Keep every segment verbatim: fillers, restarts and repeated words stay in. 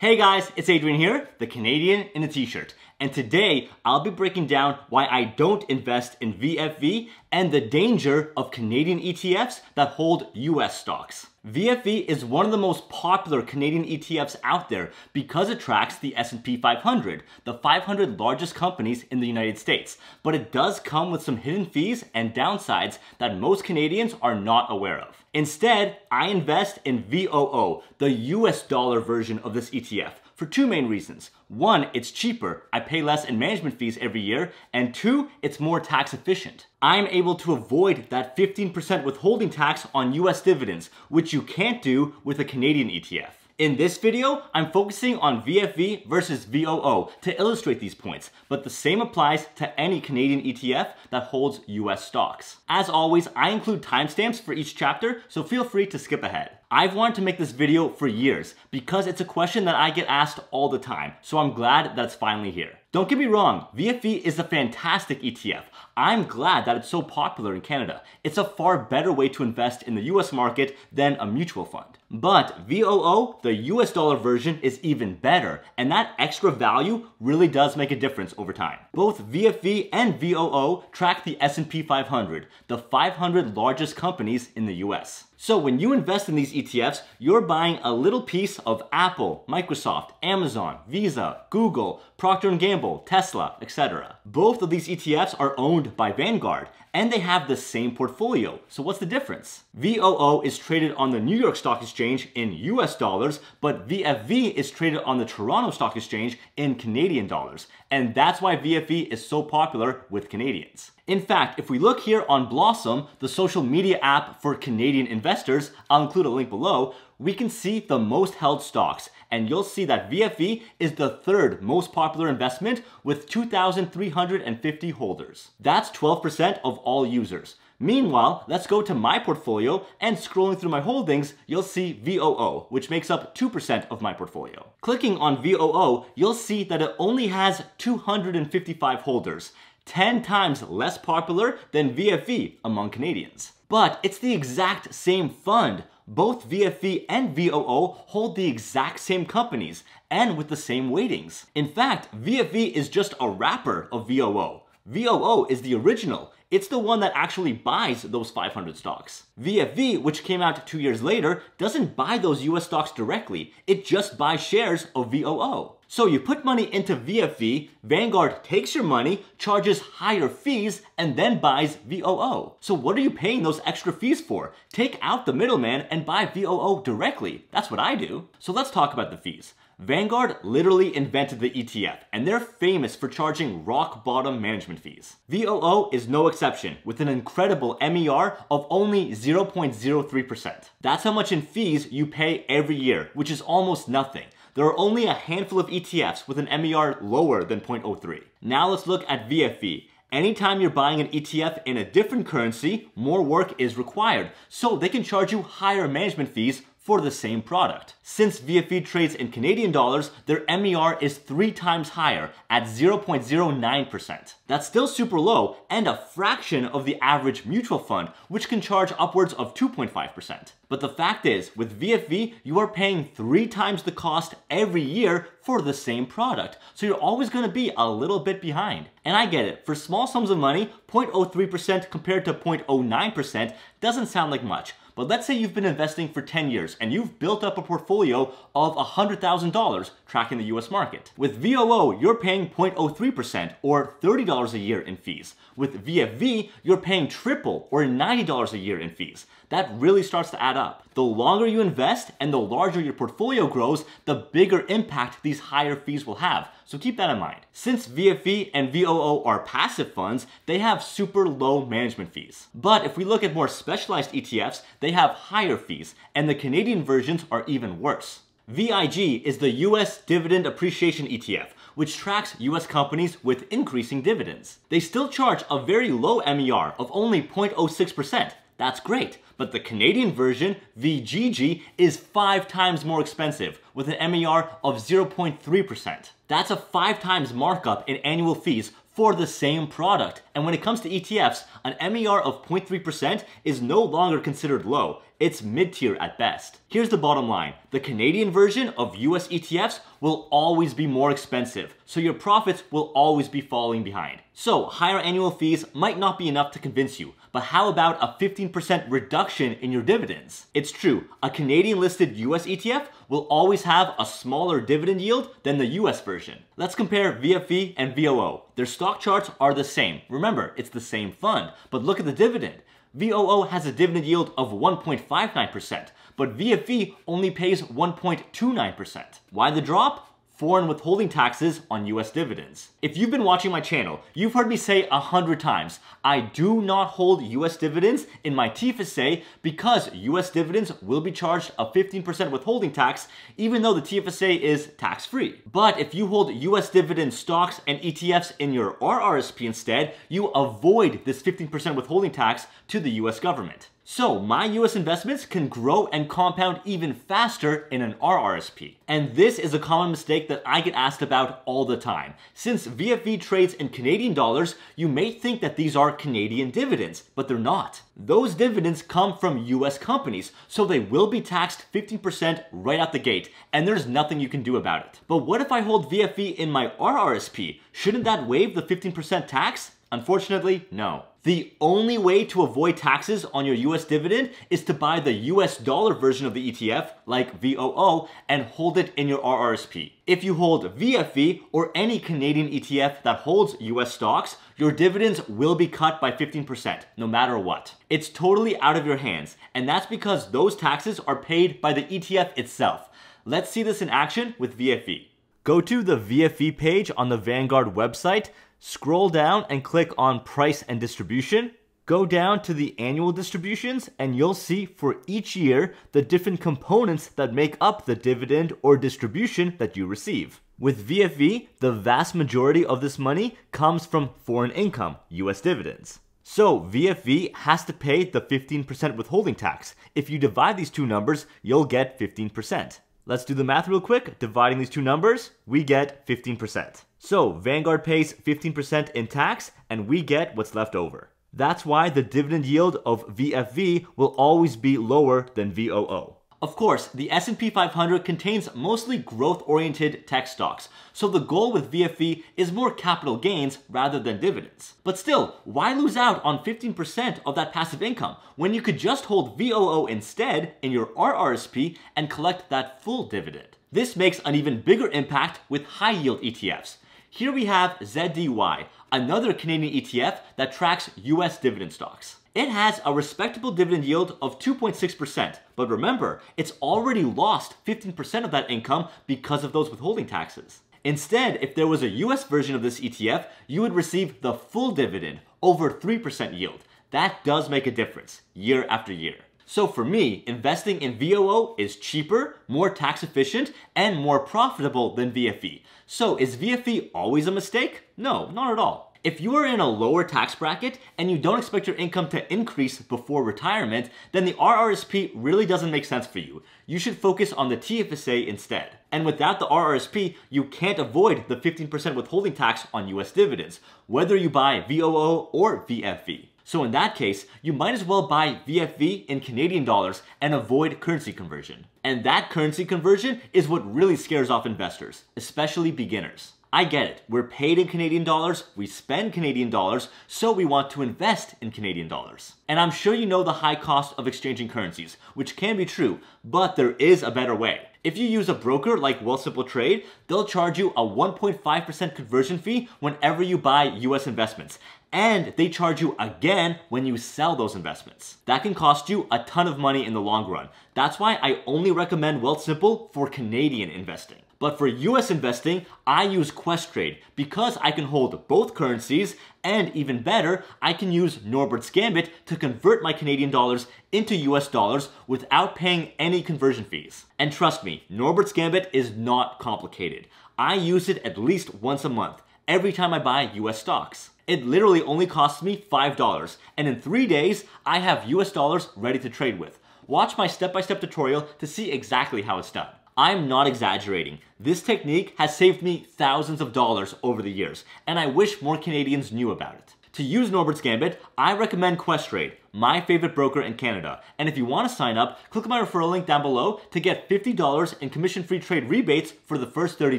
Hey guys, it's Adrian here, the Canadian in a t-shirt. And today I'll be breaking down why I don't invest in V F V and the danger of Canadian E T Fs that hold U S stocks. V F V is one of the most popular Canadian E T Fs out there because it tracks the S and P five hundred, the five hundred largest companies in the United States. But it does come with some hidden fees and downsides that most Canadians are not aware of. Instead, I invest in V O O, the U S dollar version of this E T F, for two main reasons. One, it's cheaper, I pay less in management fees every year, and two, it's more tax efficient. I'm able to avoid that fifteen percent withholding tax on U S dividends, which you can't do with a Canadian E T F. In this video, I'm focusing on V F V versus V O O to illustrate these points, but the same applies to any Canadian E T F that holds U S stocks. As always, I include timestamps for each chapter, so feel free to skip ahead. I've wanted to make this video for years because it's a question that I get asked all the time, so I'm glad that it's finally here. Don't get me wrong, V F V is a fantastic E T F. I'm glad that it's so popular in Canada. It's a far better way to invest in the U S market than a mutual fund. But V O O, the U S dollar version, is even better, and that extra value really does make a difference over time. Both V F V and V O O track the S and P five hundred, the five hundred largest companies in the U S. So when you invest in these E T Fs, you're buying a little piece of Apple, Microsoft, Amazon, Visa, Google, Procter and Gamble, Tesla, et cetera. Both of these E T Fs are owned by Vanguard, and they have the same portfolio. So what's the difference? V O O is traded on the New York Stock Exchange in U S dollars, but V F V is traded on the Toronto Stock Exchange in Canadian dollars. And that's why V F V is so popular with Canadians. In fact, if we look here on Blossom, the social media app for Canadian investors, I'll include a link below, we can see the most held stocks, and you'll see that V F V is the third most popular investment with two thousand three hundred fifty holders. That's twelve percent of all users. Meanwhile, let's go to my portfolio, and scrolling through my holdings, you'll see V O O, which makes up two percent of my portfolio. Clicking on V O O, you'll see that it only has two hundred fifty-five holders, ten times less popular than V F V among Canadians. But it's the exact same fund. Both V F V and V O O hold the exact same companies and with the same weightings. In fact, V F V is just a wrapper of V O O. V O O is the original. It's the one that actually buys those five hundred stocks. V F V, which came out two years later, doesn't buy those U S stocks directly. It just buys shares of V O O. So you put money into V F V, Vanguard takes your money, charges higher fees, and then buys V O O. So what are you paying those extra fees for? Take out the middleman and buy V O O directly. That's what I do. So let's talk about the fees. Vanguard literally invented the E T F, and they're famous for charging rock bottom management fees. V O O is no exception, with an incredible M E R of only zero point zero three percent. That's how much in fees you pay every year, which is almost nothing. There are only a handful of E T Fs with an M E R lower than zero point zero three. Now let's look at V F V. Anytime you're buying an E T F in a different currency, more work is required, so they can charge you higher management fees for the same product. Since V F V trades in Canadian dollars, their M E R is three times higher at zero point zero nine percent. That's still super low and a fraction of the average mutual fund, which can charge upwards of two point five percent. But the fact is, with V F V, you are paying three times the cost every year for the same product, so you're always gonna be a little bit behind. And I get it, for small sums of money, zero point zero three percent compared to zero point zero nine percent doesn't sound like much. But let's say you've been investing for ten years and you've built up a portfolio of one hundred thousand dollars tracking the U S market. With V O O, you're paying zero point zero three percent or thirty dollars a year in fees. With V F V, you're paying triple or ninety dollars a year in fees. That really starts to add up. The longer you invest and the larger your portfolio grows, the bigger impact these higher fees will have. So keep that in mind. Since V F V and V O O are passive funds, they have super low management fees. But if we look at more specialized E T Fs, they have higher fees, and the Canadian versions are even worse. V I G is the U S Dividend Appreciation E T F, which tracks U S companies with increasing dividends. They still charge a very low M E R of only zero point zero six percent. That's great, but the Canadian version, V G G, is five times more expensive with an M E R of zero point three percent. That's a five times markup in annual fees for the same product. And when it comes to E T Fs, an M E R of zero point three percent is no longer considered low. It's mid-tier at best. Here's the bottom line. The Canadian version of U S E T Fs will always be more expensive, so your profits will always be falling behind. So higher annual fees might not be enough to convince you, but how about a fifteen percent reduction in your dividends? It's true, a Canadian-listed U S E T F will always have a smaller dividend yield than the U S version. Let's compare V F V and V O O. Their stock charts are the same. Remember, it's the same fund, but look at the dividend. V O O has a dividend yield of one point five nine percent, but V F V only pays one point two nine percent. Why the drop? Foreign withholding taxes on U S dividends. If you've been watching my channel, you've heard me say a hundred times, I do not hold U S dividends in my T F S A because U S dividends will be charged a fifteen percent withholding tax, even though the T F S A is tax-free. But if you hold U S dividend stocks and E T Fs in your R R S P instead, you avoid this fifteen percent withholding tax to the U S government. So my U S investments can grow and compound even faster in an R R S P. And this is a common mistake that I get asked about all the time. Since V F V trades in Canadian dollars, you may think that these are Canadian dividends, but they're not. Those dividends come from U S companies, so they will be taxed fifteen percent right out the gate, and there's nothing you can do about it. But what if I hold V F V in my R R S P? Shouldn't that waive the fifteen percent tax? Unfortunately, no. The only way to avoid taxes on your U S dividend is to buy the U S dollar version of the E T F, like V O O, and hold it in your R R S P. If you hold V F V or any Canadian E T F that holds U S stocks, your dividends will be cut by fifteen percent, no matter what. It's totally out of your hands, and that's because those taxes are paid by the E T F itself. Let's see this in action with V F V. Go to the V F V page on the Vanguard website, scroll down and click on price and distribution. Go down to the annual distributions and you'll see for each year the different components that make up the dividend or distribution that you receive. With V F V, the vast majority of this money comes from foreign income, U S dividends. So V F V has to pay the fifteen percent withholding tax. If you divide these two numbers, you'll get fifteen percent. Let's do the math real quick. Dividing these two numbers, we get fifteen percent. So Vanguard pays fifteen percent in tax and we get what's left over. That's why the dividend yield of V F V will always be lower than V O O. Of course, the S and P five hundred contains mostly growth-oriented tech stocks, so the goal with V F V is more capital gains rather than dividends. But still, why lose out on fifteen percent of that passive income when you could just hold V O O instead in your R R S P and collect that full dividend? This makes an even bigger impact with high-yield E T Fs. Here we have Z D Y, another Canadian E T F that tracks U S dividend stocks. It has a respectable dividend yield of two point six percent, but remember, it's already lost fifteen percent of that income because of those withholding taxes. Instead, if there was a U S version of this E T F, you would receive the full dividend, over three percent yield. That does make a difference, year after year. So for me, investing in V O O is cheaper, more tax efficient, and more profitable than V F V. So is V F V always a mistake? No, not at all. If you are in a lower tax bracket and you don't expect your income to increase before retirement, then the R R S P really doesn't make sense for you. You should focus on the T F S A instead. And without the R R S P, you can't avoid the fifteen percent withholding tax on U S dividends, whether you buy V O O or V F V. So in that case, you might as well buy V F V in Canadian dollars and avoid currency conversion. And that currency conversion is what really scares off investors, especially beginners. I get it, we're paid in Canadian dollars, we spend Canadian dollars, so we want to invest in Canadian dollars. And I'm sure you know the high cost of exchanging currencies, which can be true, but there is a better way. If you use a broker like Wealthsimple Trade, they'll charge you a one point five percent conversion fee whenever you buy U S investments, and they charge you again when you sell those investments. That can cost you a ton of money in the long run. That's why I only recommend Wealthsimple for Canadian investing. But for U S investing, I use Questrade because I can hold both currencies, and even better, I can use Norbert's Gambit to convert my Canadian dollars into U S dollars without paying any conversion fees. And trust me, Norbert's Gambit is not complicated. I use it at least once a month, every time I buy U S stocks. It literally only costs me five dollars, and in three days, I have U S dollars ready to trade with. Watch my step-by-step tutorial to see exactly how it's done. I'm not exaggerating. This technique has saved me thousands of dollars over the years, and I wish more Canadians knew about it. To use Norbert's Gambit, I recommend Questrade, my favorite broker in Canada. And if you want to sign up, click my referral link down below to get fifty dollars in commission-free trade rebates for the first thirty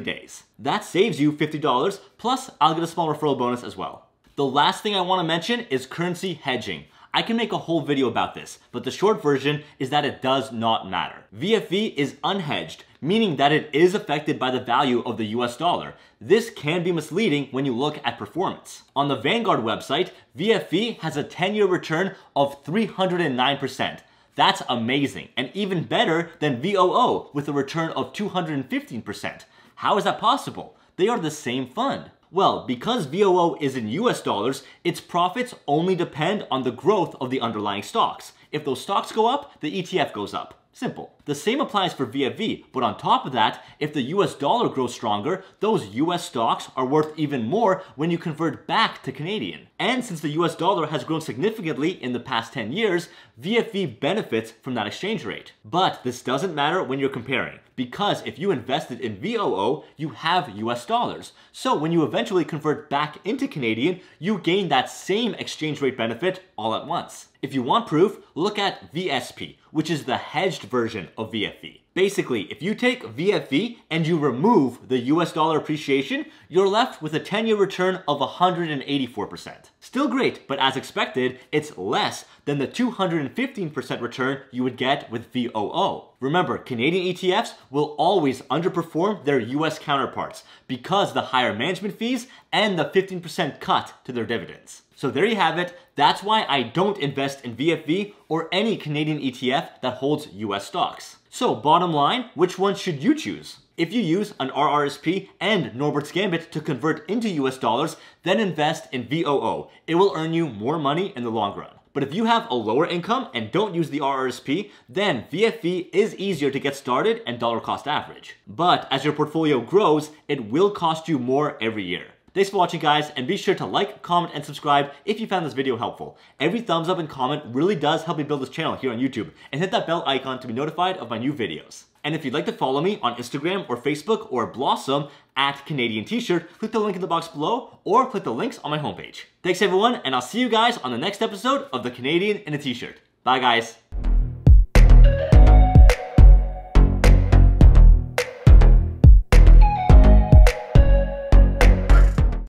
days. That saves you fifty dollars, plus I'll get a small referral bonus as well. The last thing I want to mention is currency hedging. I can make a whole video about this, but the short version is that it does not matter. V F V is unhedged, meaning that it is affected by the value of the U S dollar. This can be misleading when you look at performance. On the Vanguard website, V F V has a ten-year return of three hundred nine percent. That's amazing, and even better than V O O with a return of two hundred fifteen percent. How is that possible? They are the same fund. Well, because V O O is in U S dollars, its profits only depend on the growth of the underlying stocks. If those stocks go up, the E T F goes up. Simple. The same applies for V F V, but on top of that, if the U S dollar grows stronger, those U S stocks are worth even more when you convert back to Canadian. And since the U S dollar has grown significantly in the past ten years, V F V benefits from that exchange rate. But this doesn't matter when you're comparing, because if you invested in V O O, you have U S dollars. So when you eventually convert back into Canadian, you gain that same exchange rate benefit all at once. If you want proof, look at V S P, which is the hedged version of V F V. Basically, if you take V F V and you remove the U S dollar appreciation, you're left with a ten-year return of one hundred eighty-four percent. Still great, but as expected, it's less than the two hundred fifteen percent return you would get with V O O. Remember, Canadian E T Fs will always underperform their U S counterparts because the higher management fees and the fifteen percent cut to their dividends. So there you have it. That's why I don't invest in V F V or any Canadian E T F that holds U S stocks. So bottom line, which one should you choose? If you use an R R S P and Norbert's Gambit to convert into U S dollars, then invest in V O O. It will earn you more money in the long run. But if you have a lower income and don't use the R R S P, then V F V is easier to get started and dollar cost average. But as your portfolio grows, it will cost you more every year. Thanks for watching, guys, and be sure to like, comment, and subscribe if you found this video helpful. Every thumbs up and comment really does help me build this channel here on YouTube, and hit that bell icon to be notified of my new videos. And if you'd like to follow me on Instagram or Facebook or Blossom at Canadian T-shirt, click the link in the box below or click the links on my homepage. Thanks everyone, and I'll see you guys on the next episode of The Canadian in a T-shirt. Bye guys.